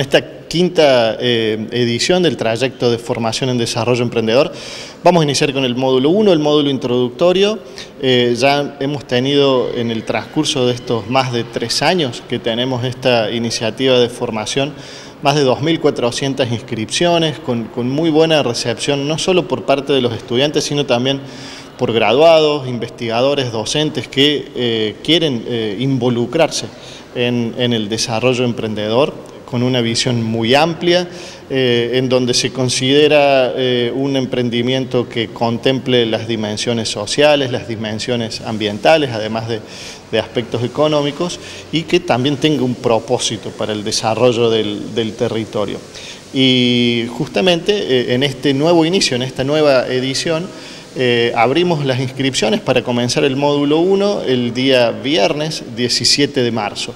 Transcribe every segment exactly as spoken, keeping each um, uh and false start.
con esta quinta eh, edición del trayecto de formación en desarrollo emprendedor. Vamos a iniciar con el módulo uno, el módulo introductorio. Eh, ya hemos tenido en el transcurso de estos más de tres años que tenemos esta iniciativa de formación, más de dos mil cuatrocientas inscripciones, con, con muy buena recepción, no solo por parte de los estudiantes, sino también por graduados, investigadores, docentes que eh, quieren eh, involucrarse en, en el desarrollo emprendedor con una visión muy amplia, eh, en donde se considera eh, un emprendimiento que contemple las dimensiones sociales, las dimensiones ambientales, además de, de aspectos económicos, y que también tenga un propósito para el desarrollo del, del territorio. Y justamente eh, en este nuevo inicio, en esta nueva edición, Eh, abrimos las inscripciones para comenzar el módulo uno el día viernes diecisiete de marzo.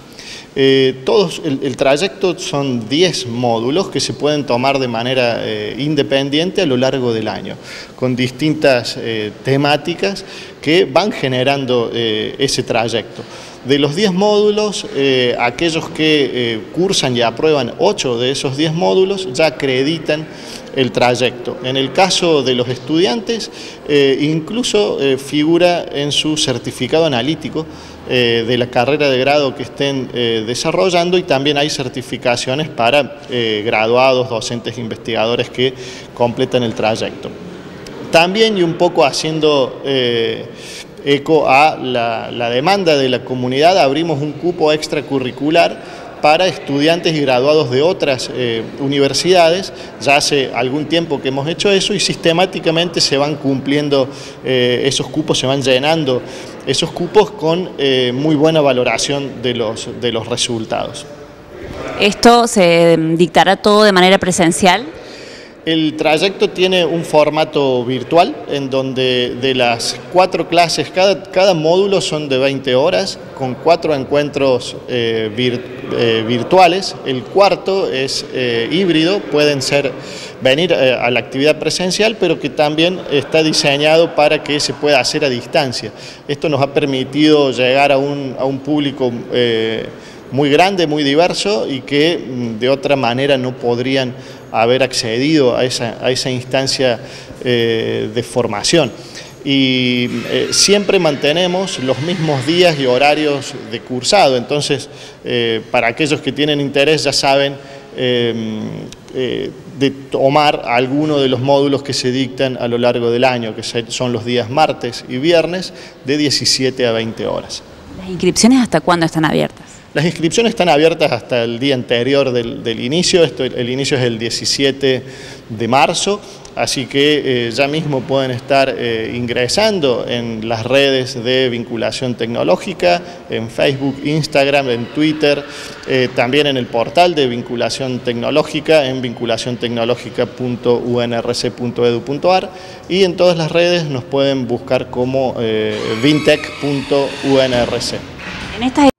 Eh, todos, el, el trayecto son diez módulos que se pueden tomar de manera eh, independiente a lo largo del año, con distintas eh, temáticas que van generando eh, ese trayecto. De los diez módulos, eh, aquellos que eh, cursan y aprueban ocho de esos diez módulos ya acreditan el trayecto. En el caso de los estudiantes, eh, incluso eh, figura en su certificado analítico eh, de la carrera de grado que estén eh, desarrollando, y también hay certificaciones para eh, graduados, docentes, investigadores que completan el trayecto. También, y un poco haciendo eh, eco a la, la demanda de la comunidad, abrimos un cupo extracurricular para estudiantes y graduados de otras eh, universidades. Ya hace algún tiempo que hemos hecho eso y sistemáticamente se van cumpliendo eh, esos cupos, se van llenando esos cupos con eh, muy buena valoración de los, de los resultados. ¿Esto se dictará todo de manera presencial? El trayecto tiene un formato virtual en donde de las cuatro clases, cada, cada módulo son de veinte horas con cuatro encuentros eh, vir, eh, virtuales. El cuarto es eh, híbrido, pueden ser venir eh, a la actividad presencial, pero que también está diseñado para que se pueda hacer a distancia. Esto nos ha permitido llegar a un, a un público eh, muy grande, muy diverso, y que de otra manera no podrían haber accedido a esa, a esa instancia eh, de formación. Y eh, siempre mantenemos los mismos días y horarios de cursado, entonces eh, para aquellos que tienen interés ya saben eh, eh, de tomar alguno de los módulos que se dictan a lo largo del año, que son los días martes y viernes de diecisiete a veinte horas. ¿Las inscripciones hasta cuándo están abiertas? Las inscripciones están abiertas hasta el día anterior del, del inicio. Esto, el inicio es el diecisiete de marzo, así que eh, ya mismo pueden estar eh, ingresando en las redes de vinculación tecnológica, en Facebook, Instagram, en Twitter, eh, también en el portal de vinculación tecnológica, en vinculación tecnológica punto u n r c punto e d u punto a r, y en todas las redes nos pueden buscar como eh, vintec punto u n r c.